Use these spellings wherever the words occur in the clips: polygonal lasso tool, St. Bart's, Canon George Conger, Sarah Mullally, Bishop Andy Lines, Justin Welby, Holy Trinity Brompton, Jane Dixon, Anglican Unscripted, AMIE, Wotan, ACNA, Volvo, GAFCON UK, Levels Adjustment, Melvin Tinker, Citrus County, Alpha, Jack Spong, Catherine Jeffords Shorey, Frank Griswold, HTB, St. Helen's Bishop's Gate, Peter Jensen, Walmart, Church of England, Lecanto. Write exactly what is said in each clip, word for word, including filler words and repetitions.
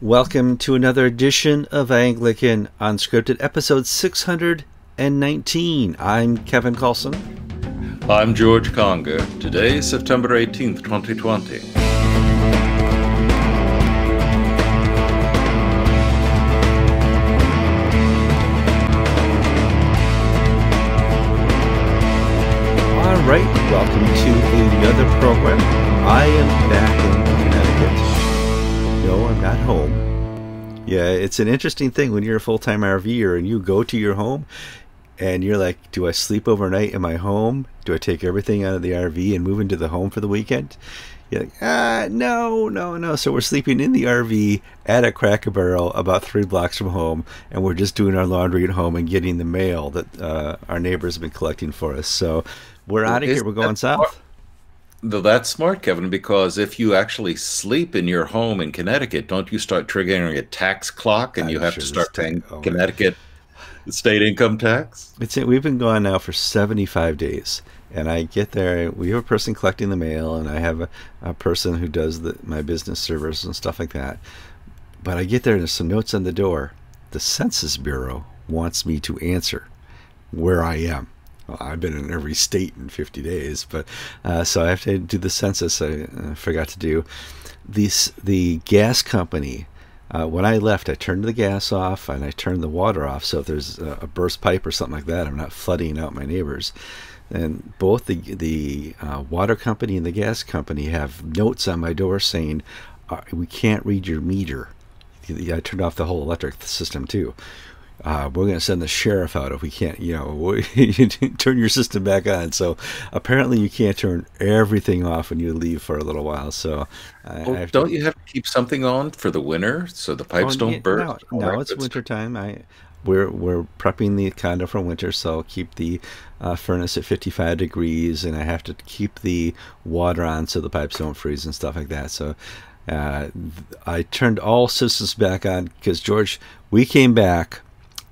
Welcome to another edition of Anglican Unscripted, episode six hundred nineteen. I'm Kevin Kallsen. I'm George Conger. Today is September eighteenth, twenty twenty. All right, welcome to another program. I am back in No, I'm not home. Yeah, it's an interesting thing when you're a full-time RVer and you go to your home and you're like, do I sleep overnight in my home? Do I take everything out of the R V and move into the home for the weekend? You're like, ah, no, no, no. So we're sleeping in the R V at a Cracker Barrel about three blocks from home, and we're just doing our laundry at home and getting the mail that uh, our neighbors have been collecting for us. So we're out of here. We're going south. Though that's smart, Kevin, because if you actually sleep in your home in Connecticut, don't you start triggering a tax clock and I'm you have sure to start paying oh, Connecticut state income tax? It's it. We've been gone now for seventy-five days, and I get there. We have a person collecting the mail, and I have a, a person who does the, my business servers and stuff like that. But I get there, and there's some notes on the door. The Census Bureau wants me to answer where I am. Well, I've been in every state in fifty days, but uh, so I have to do the census. I uh, forgot to do these. The gas company, uh, when I left, I turned the gas off and I turned the water off. So if there's a, a burst pipe or something like that, I'm not flooding out my neighbors. And both the the uh, water company and the gas company have notes on my door saying, uh, "We can't read your meter." I turned off the whole electric system too. Uh, we're going to send the sheriff out if we can't, you know, turn your system back on. So apparently you can't turn everything off when you leave for a little while. So I, oh, I don't to, you have to keep something on for the winter so the pipes oh, don't yeah, burst? No, no, it's winter time. I, we're, we're prepping the condo for winter, so I'll keep the uh, furnace at fifty-five degrees, and I have to keep the water on so the pipes don't freeze and stuff like that. So uh, I turned all systems back on because, George, we came back.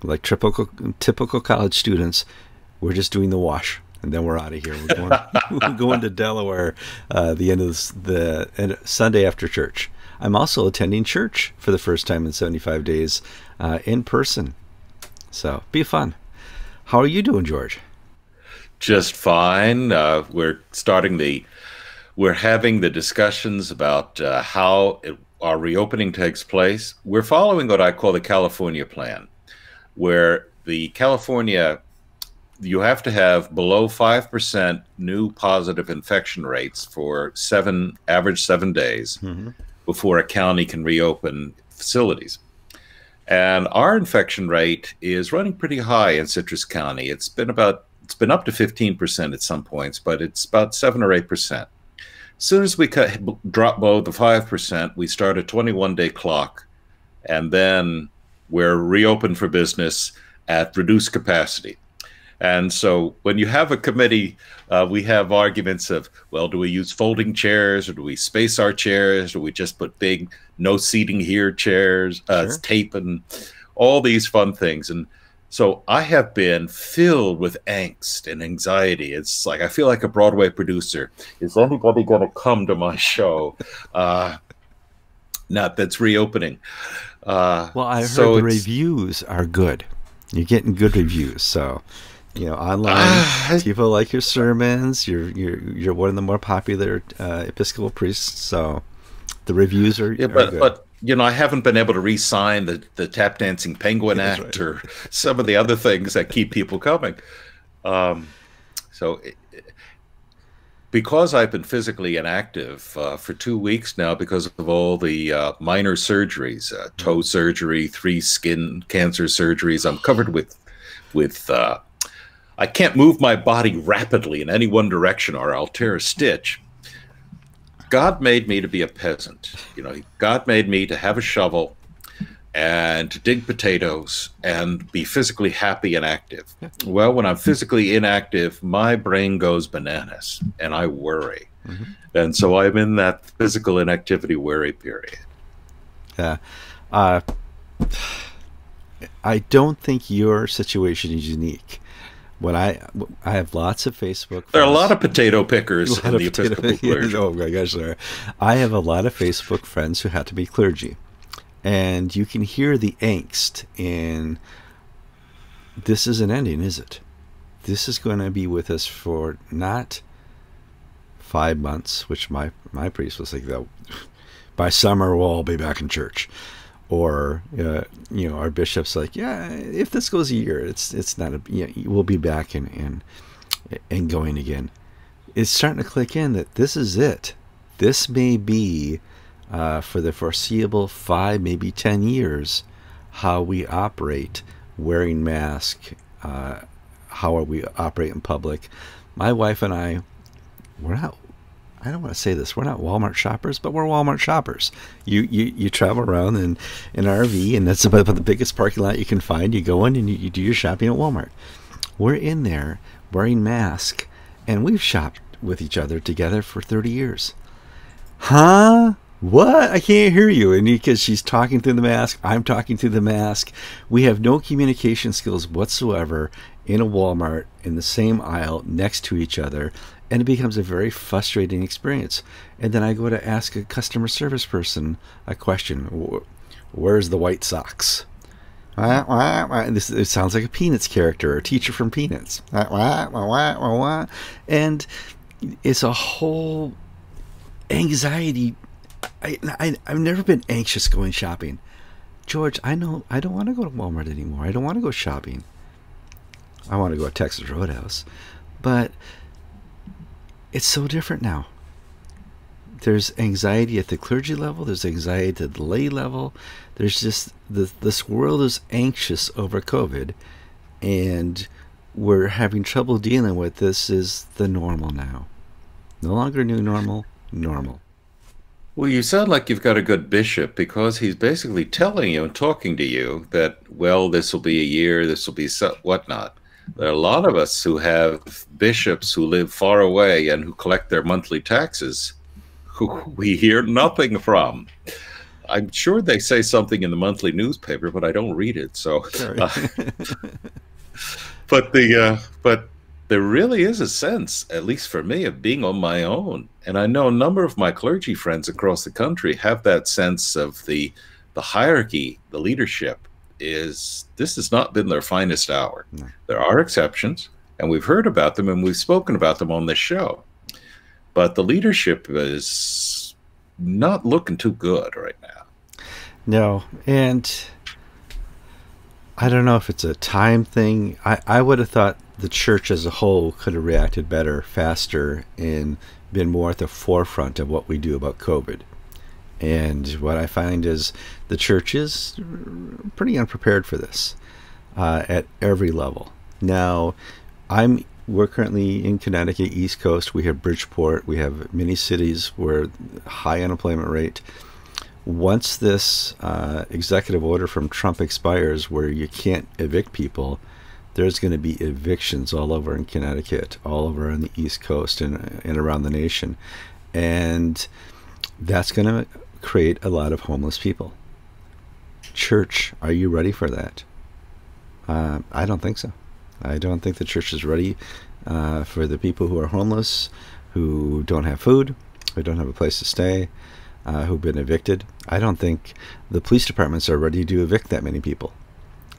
Like typical, typical college students, we're just doing the wash, and then we're out of here. We're going, we're going to Delaware uh, the end of this, the end, Sunday after church. I'm also attending church for the first time in seventy-five days uh, in person. So be fun. How are you doing, George? Just fine. Uh, we're starting the, we're having the discussions about uh, how it, our reopening takes place. We're following what I call the California plan, where the California, you have to have below five percent new positive infection rates for seven, average seven days mm-hmm. before a county can reopen facilities. And our infection rate is running pretty high in Citrus County. It's been about, it's been up to fifteen percent at some points, but it's about seven or eight percent. As soon as we cut, drop below the five percent, we start a twenty-one day clock, and then we're reopened for business at reduced capacity. And so when you have a committee, uh, we have arguments of, well, do we use folding chairs, or do we space our chairs, or do we just put big no seating here chairs, uh, sure. tape, and all these fun things. And so I have been filled with angst and anxiety. It's like I feel like a Broadway producer. Is anybody going to come to my show? Uh, not that's reopening. Uh, well, I heard so the reviews are good. You're getting good reviews, so you know online uh, people like your sermons. You're you're you're one of the more popular uh, Episcopal priests, so the reviews are, yeah, but, are good. But you know, I haven't been able to re-sign the the Tap Dancing Penguin Act right. or some of the other things that keep people coming. Um, so. It, Because I've been physically inactive uh, for two weeks now because of all the uh, minor surgeries, uh, toe surgery, three skin cancer surgeries, I'm covered with, with uh, I can't move my body rapidly in any one direction or I'll tear a stitch. God made me to be a peasant. You know, God made me to have a shovel and to dig potatoes and be physically happy and active. Well, when I'm physically inactive, my brain goes bananas and I worry. Mm-hmm. And so I'm in that physical inactivity worry period. Yeah. Uh, I don't think your situation is unique. When I I have lots of Facebook friends. There are a lot of potato pickers in the Episcopal clergy. Oh my gosh, there are. I have a lot of Facebook friends who have to be clergy. And you can hear the angst in, this isn't ending, is it? This is going to be with us for not five months, which my, my priest was like, oh, by summer we'll all be back in church. Or, uh, you know, our bishop's like, yeah, if this goes a year, it's it's not a, you know, we'll be back and, and, and going again. It's starting to click in that this is it. This may be, uh, for the foreseeable five, maybe ten years, how we operate, wearing mask, uh, how we operate in public. My wife and I, we're not, I don't want to say this, we're not Walmart shoppers, but we're Walmart shoppers. You you, you travel around in an R V, and that's about the biggest parking lot you can find. You go in and you, you do your shopping at Walmart. We're in there wearing masks, and we've shopped with each other together for thirty years. Huh? What? I can't hear you. And because she's talking through the mask, I'm talking through the mask. We have no communication skills whatsoever in a Walmart, in the same aisle, next to each other. And it becomes a very frustrating experience. And then I go to ask a customer service person a question. Where's the white socks? This, it sounds like a Peanuts character or a teacher from Peanuts. And it's a whole anxiety. I, I, I've never been anxious going shopping. George, I know I don't want to go to Walmart anymore. I don't want to go shopping. I want to go to Texas Roadhouse. But it's so different now. There's anxiety at the clergy level. There's anxiety at the lay level. There's just, the, this world is anxious over COVID, and we're having trouble dealing with this. Is the normal now. No longer new normal, normal. Well, you sound like you've got a good bishop, because he's basically telling you and talking to you that, well, this will be a year, this will be so, whatnot. There are a lot of us who have bishops who live far away and who collect their monthly taxes, who we hear nothing from. I'm sure they say something in the monthly newspaper, but I don't read it. So, uh, but the uh, but there really is a sense, at least for me, of being on my own. And I know a number of my clergy friends across the country have that sense of the the hierarchy, the leadership. Is this has not been their finest hour. No. There are exceptions, and we've heard about them, and we've spoken about them on this show. But the leadership is not looking too good right now. No, and I don't know if it's a time thing. I, I would have thought the church as a whole could have reacted better, faster, and been more at the forefront of what we do about COVID. And what I find is the church is pretty unprepared for this uh, at every level. Now, I'm we're currently in Connecticut, East Coast. We have Bridgeport. We have many cities where high unemployment rate. Once this uh, executive order from Trump expires, where you can't evict people, there's going to be evictions all over in Connecticut, all over on the East Coast, and and around the nation, and that's going to create a lot of homeless people. Church, are you ready for that? Uh, I don't think so. I don't think the church is ready uh, for the people who are homeless, who don't have food, who don't have a place to stay, uh, who've been evicted. I don't think the police departments are ready to evict that many people.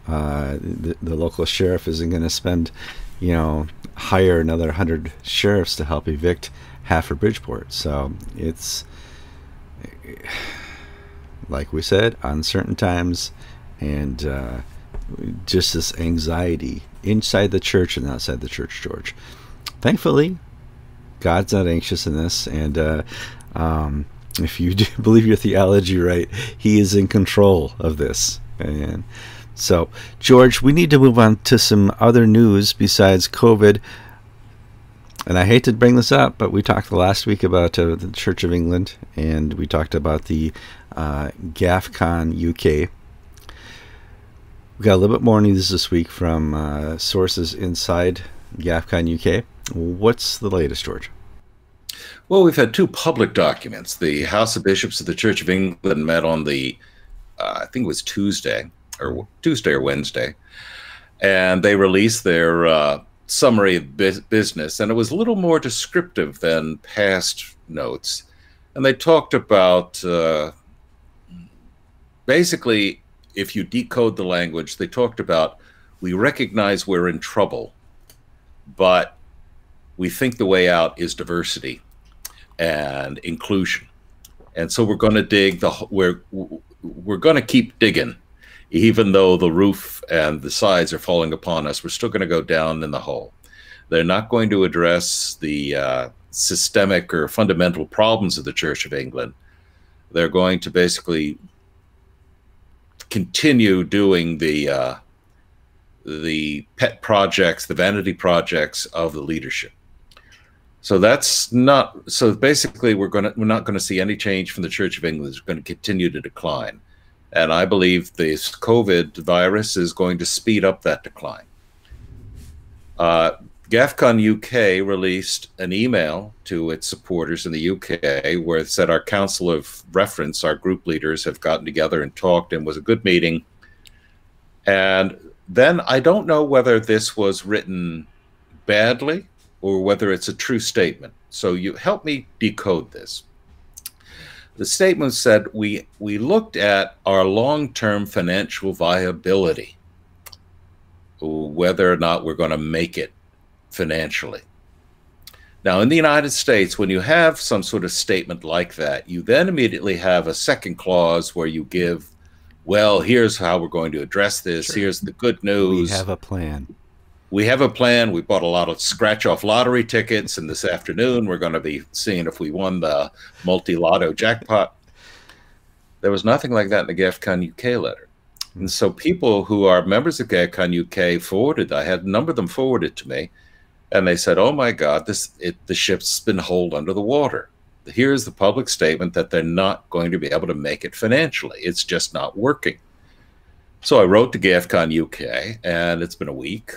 Uh, the, the local sheriff isn't going to spend, you know, hire another hundred sheriffs to help evict half of Bridgeport. So it's, like we said, uncertain times, and uh, just this anxiety inside the church and outside the church, George. Thankfully, God's not anxious in this, and uh, um, if you do believe your theology right, He is in control of this. And so, George, we need to move on to some other news besides COVID. And I hate to bring this up, but we talked last week about uh, the Church of England, and we talked about the uh, GAFCON U K. We got a little bit more news this week from uh, sources inside GAFCON U K. What's the latest, George? Well, we've had two public documents. The House of Bishops of the Church of England met on the, uh, I think it was Tuesday or Tuesday or Wednesday, and they released their Uh, summary of business, and it was a little more descriptive than past notes. And they talked about uh, basically, if you decode the language, they talked about, we recognize we're in trouble, but we think the way out is diversity and inclusion. And so we're going to dig the, we're, we're going to keep digging, even though the roof and the sides are falling upon us, we're still going to go down in the hole. They're not going to address the uh, systemic or fundamental problems of the Church of England. They're going to basically continue doing the uh, the pet projects, the vanity projects of the leadership. So that's not, so basically we're going to, we're not going to see any change from the Church of England. It's going to continue to decline. And I believe this COVID virus is going to speed up that decline. Uh, GAFCON U K released an email to its supporters in the U K where it said our council of reference, our group leaders have gotten together and talked and was a good meeting. And then I don't know whether this was written badly or whether it's a true statement. So you help me decode this. The statement said, we, we looked at our long-term financial viability, whether or not we're going to make it financially. Now, in the United States, when you have some sort of statement like that, you then immediately have a second clause where you give, well, here's how we're going to address this. Sure. Here's the good news. We have a plan. We have a plan. We bought a lot of scratch-off lottery tickets, and this afternoon we're going to be seeing if we won the multi-lotto jackpot. There was nothing like that in the GAFCON U K letter. And so people who are members of GAFCON U K forwarded, I had a number of them forwarded to me, and they said, oh my God, this it, the ship's been holed under the water. Here's the public statement that they're not going to be able to make it financially. It's just not working. So I wrote to GAFCON U K, and it's been a week.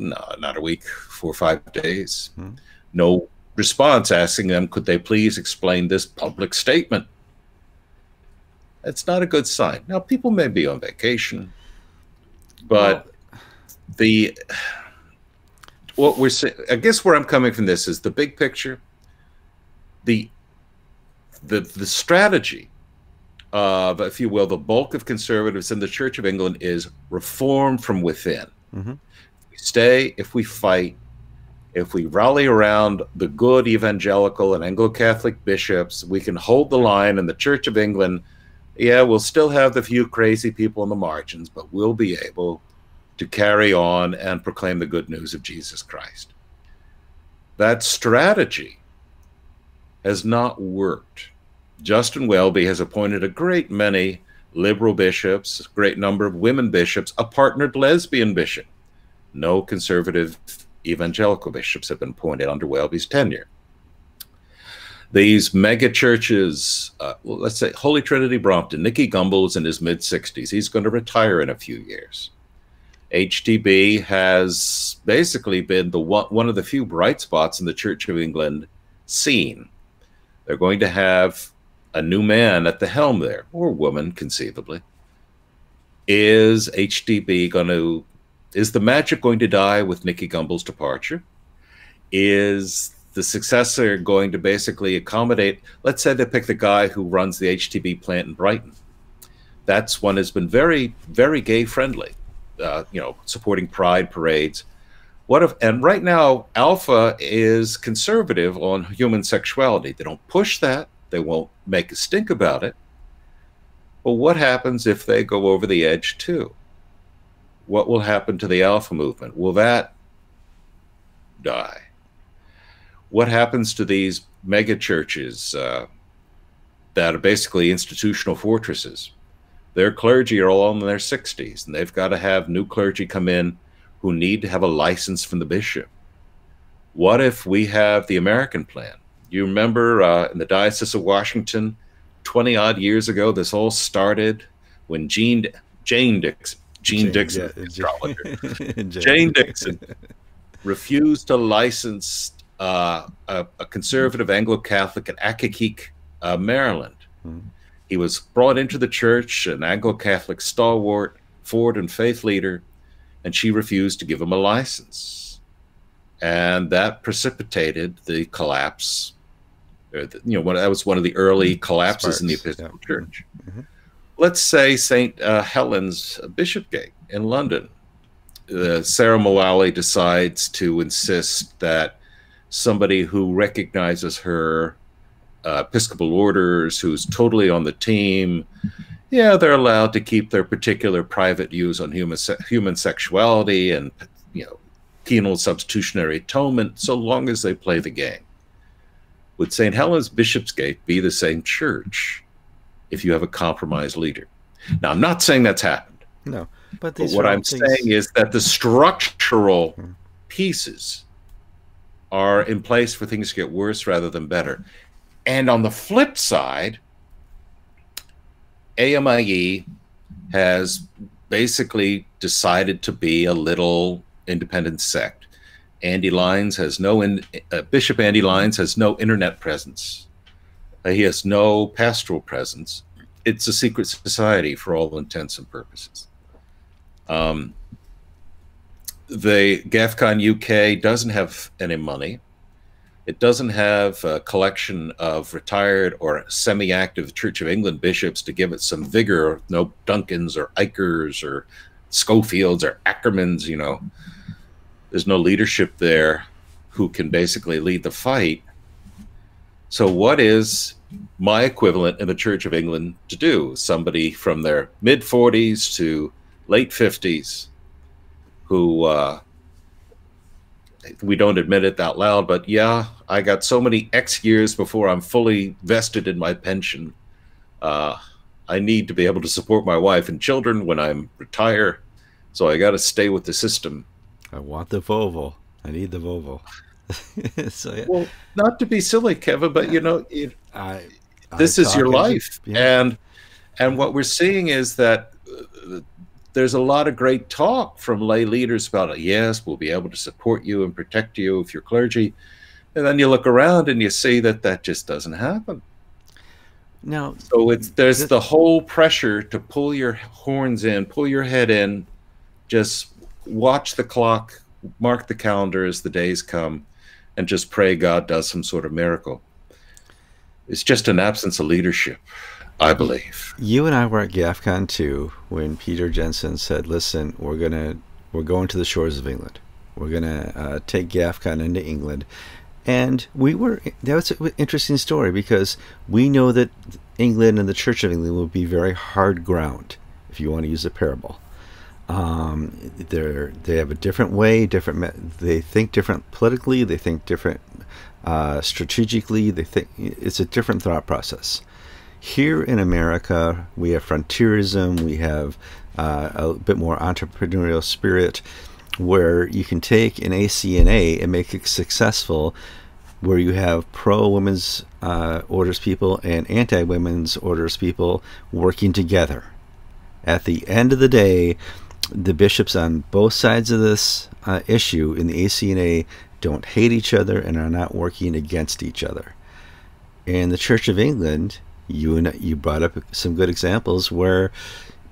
No, not a week, four or five days. Hmm. No response asking them, could they please explain this public statement? It's not a good sign. Now, people may be on vacation, but well, the what we're saying, I guess where I'm coming from this is the big picture, the, the, the strategy of, if you will, the bulk of conservatives in the Church of England is reform from within. Mm-hmm. Stay, if we fight, if we rally around the good evangelical and Anglo-Catholic bishops, we can hold the line in the Church of England. Yeah, we'll still have the few crazy people in the margins, but we'll be able to carry on and proclaim the good news of Jesus Christ. That strategy has not worked. Justin Welby has appointed a great many liberal bishops, a great number of women bishops, a partnered lesbian bishop. No conservative evangelical bishops have been appointed under Welby's tenure. These mega churches, uh, well, let's say Holy Trinity Brompton, Nicky Gumbel's in his mid sixties. He's going to retire in a few years. H T B has basically been the one, one of the few bright spots in the Church of England scene. They're going to have a new man at the helm there, or woman conceivably. Is H T B going to... Is the magic going to die with Nicky Gumbel's departure? Is the successor going to basically accommodate, let's say they pick the guy who runs the H T B plant in Brighton. That's one has been very, very gay friendly, uh, you know, supporting pride parades. What if, and right now, Alpha is conservative on human sexuality. They don't push that. They won't make a stink about it. But what happens if they go over the edge too? What will happen to the Alpha movement? Will that die? What happens to these mega churches uh, that are basically institutional fortresses? Their clergy are all in their sixties, and they've got to have new clergy come in who need to have a license from the bishop. What if we have the American plan? You remember uh, in the Diocese of Washington, twenty odd years ago, this all started when Gene, Jane Dixon, Gene Dixon, Jane, astrologer. Jane. Jane Dixon refused to license uh, a, a conservative Anglo-Catholic in Akakeek, uh, Maryland. Mm-hmm. He was brought into the church, an Anglo-Catholic stalwart, Ford and faith leader, and she refused to give him a license. And that precipitated the collapse. Or the, you know, that was one of the early collapses Sparks. in the Episcopal yeah. Church. Mm-hmm. let's say Saint Uh, Helen's Bishop's Gate in London. Uh, Sarah Mullally decides to insist that somebody who recognizes her uh, Episcopal orders, who's totally on the team, yeah, they're allowed to keep their particular private views on human se human sexuality and, you know, penal substitutionary atonement, so long as they play the game. Would Saint Helen's Bishop's Gate be the same church if you have a compromised leader? Now, I'm not saying that's happened. No, but, these but what I'm things... saying is that the structural mm-hmm. pieces are in place for things to get worse rather than better. And on the flip side, A M I E has basically decided to be a little independent sect. Andy Lines has no in, uh, Bishop Andy Lines has no internet presence. Uh, he has no pastoral presence. It's a secret society for all intents and purposes. Um, the GAFCON U K doesn't have any money. It doesn't have a collection of retired or semi-active Church of England bishops to give it some vigor. No Duncans or Ikers or Schofields or Ackermans, you know. There's no leadership there who can basically lead the fight. So what is my equivalent in the Church of England to do? Somebody from their mid forties to late fifties who, uh, we don't admit it that loud, but yeah, I got so many X years before I'm fully vested in my pension. Uh, I need to be able to support my wife and children when I'm retire, so I got to stay with the system. I want the Volvo. I need the Volvo. So, yeah. Well, not to be silly, Kevin, but you know, it, I, I this is your life, to, yeah. and and what we're seeing is that uh, there's a lot of great talk from lay leaders about, yes, we'll be able to support you and protect you if you're clergy, and then you look around and you see that that just doesn't happen. Now, so it's there's this, the whole pressure to pull your horns in, pull your head in, just. Watch the clock, mark the calendar as the days come, and just pray God does some sort of miracle. It's just an absence of leadership, I believe. You and I were at GAFCON two when Peter Jensen said, listen, we're gonna we're going to the shores of England. We're gonna uh, take GAFCON into England. And we were, that was an interesting story, because we know that England and the Church of England will be very hard ground, if you want to use a parable. Um, they're they have a different way, different. They think different politically. They think different uh, strategically. They think it's a different thought process. Here in America, we have frontierism. We have uh, a bit more entrepreneurial spirit, where you can take an A C N A and make it successful. Where you have pro-women's uh, orders people and anti-women's orders people working together. At the end of the day, the bishops on both sides of this uh, issue in the A C N A don't hate each other and are not working against each other. In the Church of England, you and you brought up some good examples where,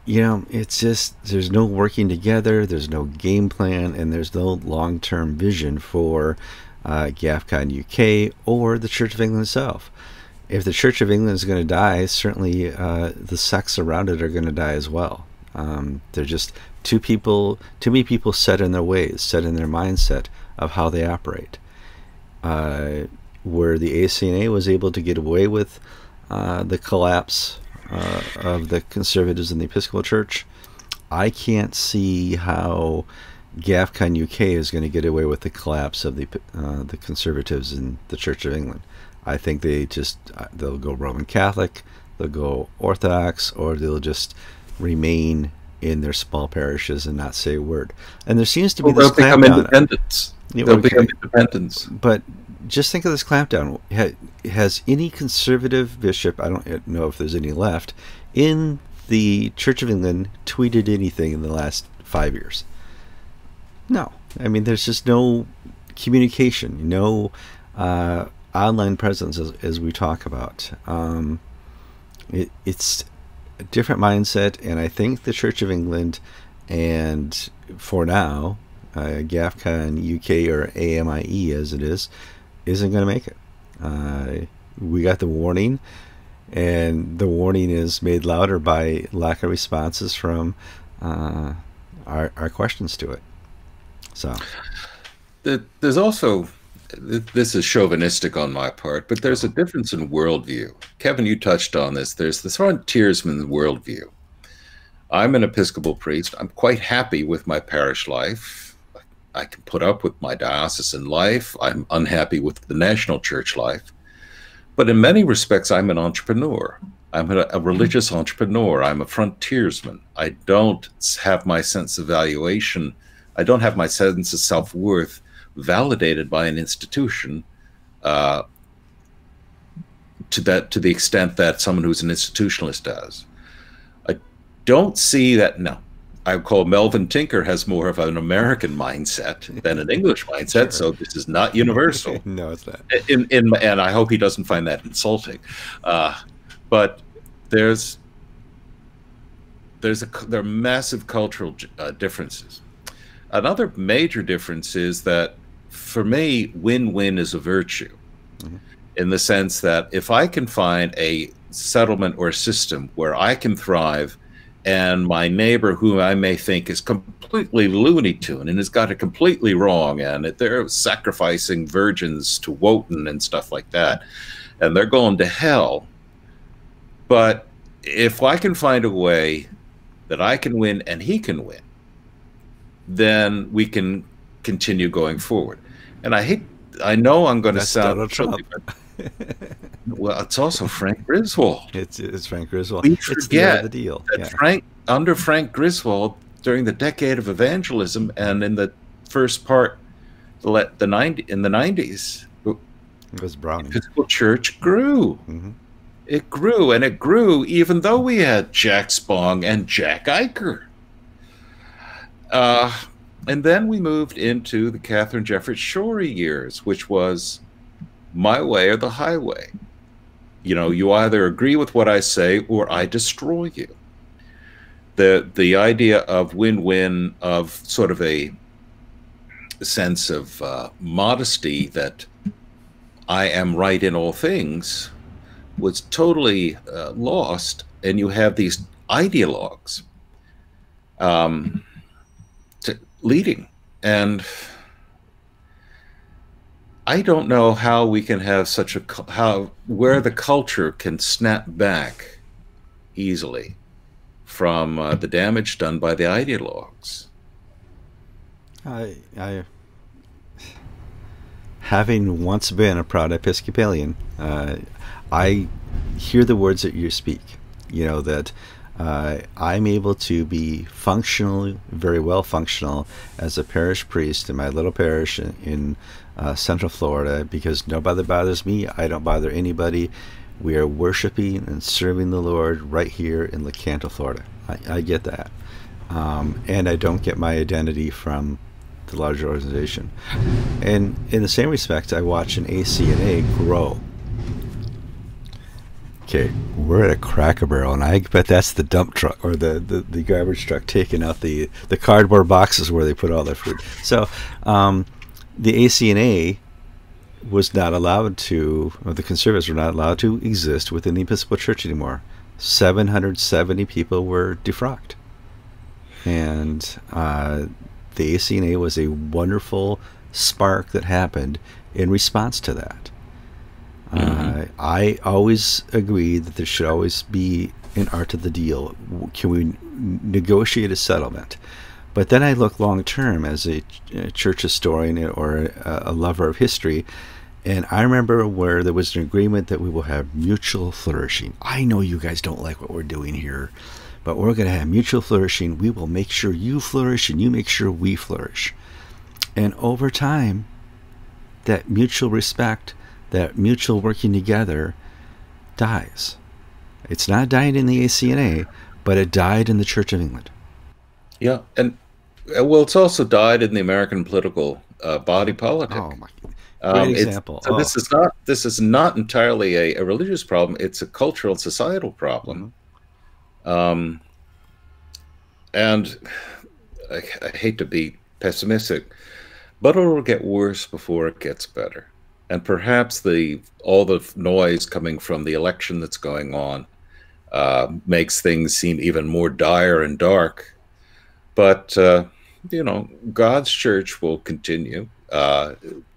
you know, it's just there's no working together, there's no game plan, and there's no long-term vision for uh, GAFCON U K or the Church of England itself. If the Church of England is going to die, certainly uh, the sects around it are going to die as well. Um, they're just two people, too many people set in their ways, set in their mindset of how they operate. Uh, where the A C N A was able to get away with uh, the collapse uh, of the conservatives in the Episcopal Church, I can't see how GAFCON U K is going to get away with the collapse of the uh, the conservatives in the Church of England. I think they just they'll go Roman Catholic, they'll go Orthodox, or they'll just remain in their small parishes and not say a word. And there seems to be well, this they'll become independents. You know, they'll become independents. But just think of this clampdown. Has any conservative bishop, I don't know if there's any left, in the Church of England tweeted anything in the last five years? No. I mean, there's just no communication, no uh, online presence, as, as we talk about. Um, it, it's a different mindset, and I think the Church of England and, for now, uh, GAFCON U K, or A M I E as it is, isn't going to make it. Uh, we got the warning. And the warning is made louder by lack of responses from uh, our, our questions to it. So the, there's also, this is chauvinistic on my part, but there's a difference in worldview. Kevin, you touched on this. There's this frontiersman worldview. I'm an Episcopal priest. I'm quite happy with my parish life. I can put up with my diocesan life. I'm unhappy with the national church life. But in many respects, I'm an entrepreneur. I'm a, a religious entrepreneur. I'm a frontiersman. I don't have my sense of valuation. I don't have my sense of self-worth validated by an institution uh, to that to the extent that someone who's an institutionalist does. I don't see that. No, I call Melvin Tinker has more of an American mindset than an English mindset. Sure. So this is not universal. No, it's not. In, in, and I hope he doesn't find that insulting. Uh, but there's there's a there are massive cultural uh, differences. Another major difference is that, for me, win-win is a virtue, mm-hmm. in the sense that if I can find a settlement or system where I can thrive, and my neighbor, who I may think is completely loony tune and has got it completely wrong, and they're sacrificing virgins to Wotan and stuff like that, and they're going to hell, but if I can find a way that I can win and he can win, then we can continue going forward. And I hate, I know I'm going to sound silly, but, well, it's also Frank Griswold. It's, it's Frank Griswold. We forget the deal. That yeah. Frank, under Frank Griswold, during the decade of evangelism and in the first part, the, the ninety, in the nineties, it was Browning. The Episcopal Church grew. Mm-hmm. It grew, and it grew even though we had Jack Spong and Jack Iker. Uh, and then we moved into the Catherine Jeffords Shorey years, which was my way or the highway. You know, you either agree with what I say or I destroy you. The, the idea of win-win, of sort of a sense of uh, modesty that I am right in all things, was totally uh, lost. And you have these ideologues. Um, leading, and I don't know how we can have such a how where the culture can snap back easily from uh, the damage done by the ideologues. I, I, having once been a proud Episcopalian, uh, I hear the words that you speak. You know that. Uh, I'm able to be functional, very well functional, as a parish priest in my little parish in, in uh, Central Florida, because nobody bothers me. I don't bother anybody. We are worshiping and serving the Lord right here in Lecanto, Florida. I, I get that. Um, and I don't get my identity from the larger organization. And in the same respect, I watch an A C N A grow. Okay, we're at a Cracker Barrel, and I bet that's the dump truck or the, the, the garbage truck taking out the, the cardboard boxes where they put all their food. So um, the A C N A was not allowed to, or the conservatives were not allowed to exist within the Episcopal Church anymore. seven hundred seventy people were defrocked. And uh, the A C N A was a wonderful spark that happened in response to that. Mm-hmm. uh, I always agree that there should always be an art of the deal. Can we negotiate a settlement? But then I look long term as a, a church historian or a, a lover of history, and I remember where there was an agreement that we will have mutual flourishing. I know you guys don't like what we're doing here, but we're going to have mutual flourishing. We will make sure you flourish and you make sure we flourish. And over time, that mutual respect, that mutual working together dies. It's not dying in the A C N A, but it died in the Church of England. Yeah, and well, it's also died in the American political uh, body politic. Oh my! Um, Great example. So oh. This is not this is not entirely a, a religious problem. It's a cultural and societal problem. Mm-hmm. Um, and I, I hate to be pessimistic, but it'll get worse before it gets better. and perhaps the all the noise coming from the election that's going on uh, makes things seem even more dire and dark. But uh, you know, God's church will continue. Uh,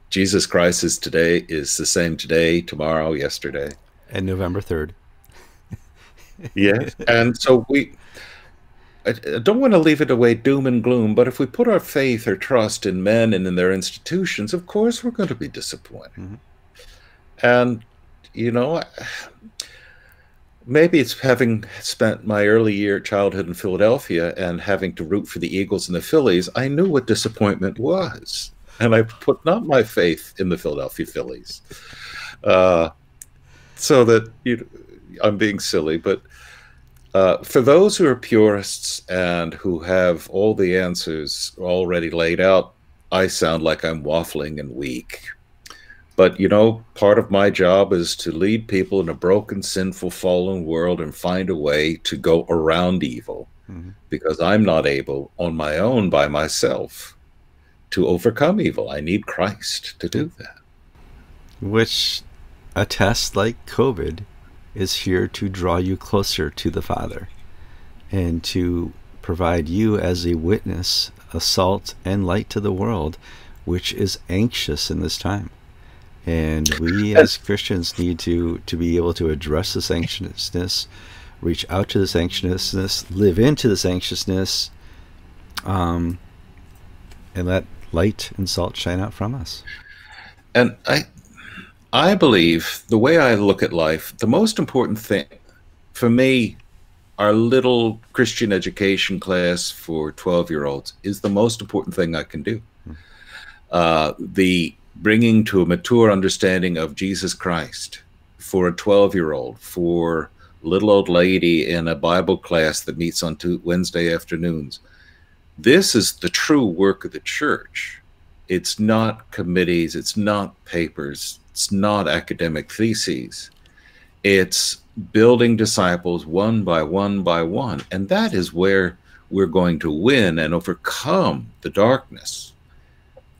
Jesus Christ is today is the same today, tomorrow, yesterday, and November third. Yeah, and so we. I don't want to leave it away doom and gloom, but if we put our faith or trust in men and in their institutions, of course we're going to be disappointed. Mm-hmm. And, you know, maybe it's having spent my early year childhood in Philadelphia and having to root for the Eagles and the Phillies, I knew what disappointment was. And I put not my faith in the Philadelphia Phillies. Uh, so that, you know, I'm being silly, but... Uh, for those who are purists and who have all the answers already laid out, I sound like I'm waffling and weak. But, you know, part of my job is to lead people in a broken, sinful, fallen world and find a way to go around evil, mm-hmm. because I'm not able on my own by myself to overcome evil. I need Christ to do that. Which a test like COVID is here to draw you closer to the Father and to provide you as a witness, a salt and light to the world, which is anxious in this time. And we as Christians need to, to be able to address this anxiousness, reach out to this anxiousness, live into this anxiousness, um, and let light and salt shine out from us. And I... I believe, the way I look at life, the most important thing for me, our little Christian education class for twelve-year-olds is the most important thing I can do. Uh, the bringing to a mature understanding of Jesus Christ for a twelve-year-old, for little old lady in a Bible class that meets on two Wednesday afternoons. This is the true work of the church. It's not committees, it's not papers, it's not academic theses. It's building disciples one by one by one. And that is where we're going to win and overcome the darkness.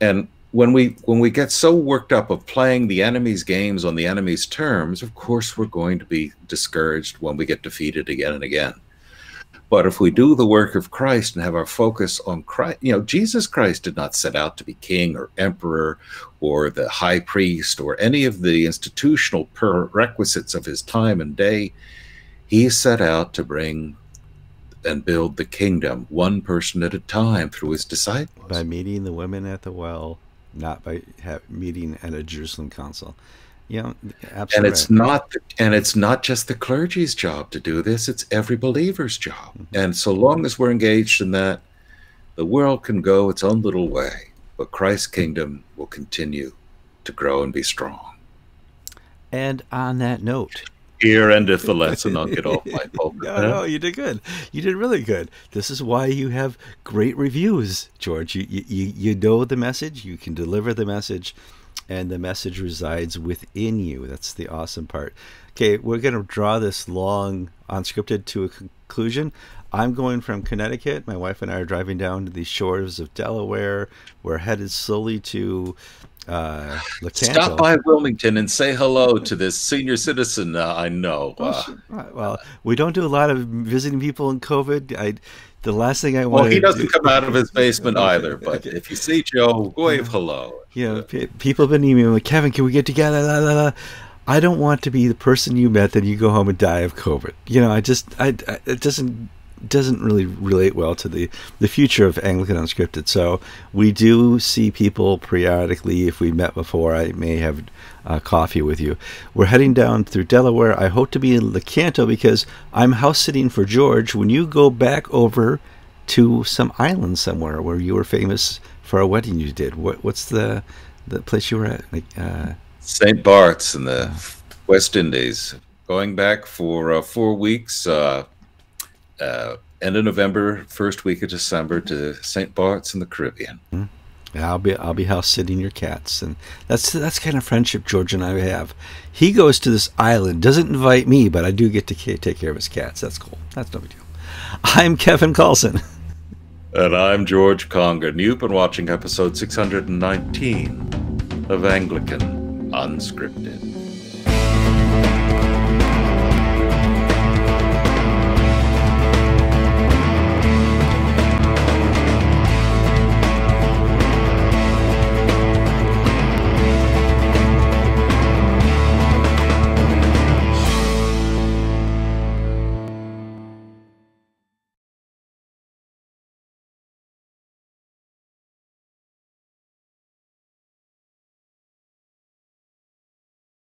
And when we, when we get so worked up of playing the enemy's games on the enemy's terms, of course we're going to be discouraged when we get defeated again and again. But if we do the work of Christ and have our focus on Christ, you know, Jesus Christ did not set out to be king or emperor or the high priest or any of the institutional prerequisites of his time and day. He set out to bring and build the kingdom one person at a time through his disciples. By meeting the women at the well, not by meeting at a Jerusalem council. Yeah, absolutely. And it's not, and it's not just the clergy's job to do this; it's every believer's job. Mm-hmm. And so long as we're engaged in that, the world can go its own little way, but Christ's kingdom will continue to grow and be strong. And on that note, here endeth the lesson. I'll get off my pulpit. No, no, you did good. You did really good. This is why you have great reviews, George. You you you know the message. You can deliver the message. And the message resides within you. That's the awesome part. Okay, we're going to draw this long unscripted to a conclusion. I'm going from Connecticut. My wife and I are driving down to the shores of Delaware. We're headed slowly to uh, Lecanto. Stop by Wilmington and say hello to this senior citizen uh, I know. Uh, oh, right. Well, we don't do a lot of visiting people in COVID. I, the last thing I want. Well, he doesn't do, come out of his basement okay, either. But okay. If you see Joe, wave hello. You know, people have been emailing like, Kevin, can we get together? La, la, la. I don't want to be the person you met that you go home and die of COVID. You know, I just, I, I it doesn't, doesn't really relate well to the, the future of Anglican Unscripted. So we do see people periodically. If we met before, I may have uh, coffee with you. We're heading down through Delaware. I hope to be in Lecanto because I'm house sitting for George. When you go back over to some island somewhere where you were famous for a wedding you did. What what's the the place you were at? Like uh, Saint Bart's in the uh, West Indies. Going back for uh, four weeks, uh, uh, end of November, first week of December to Saint Bart's in the Caribbean. Yeah, I'll be I'll be house sitting your cats, and that's that's kind of friendship George and I have. He goes to this island, doesn't invite me, but I do get to take care of his cats. That's cool. That's no big deal. I'm Kevin Kallsen. And I'm George Conger, and you've been watching episode six hundred nineteen of Anglican Unscripted.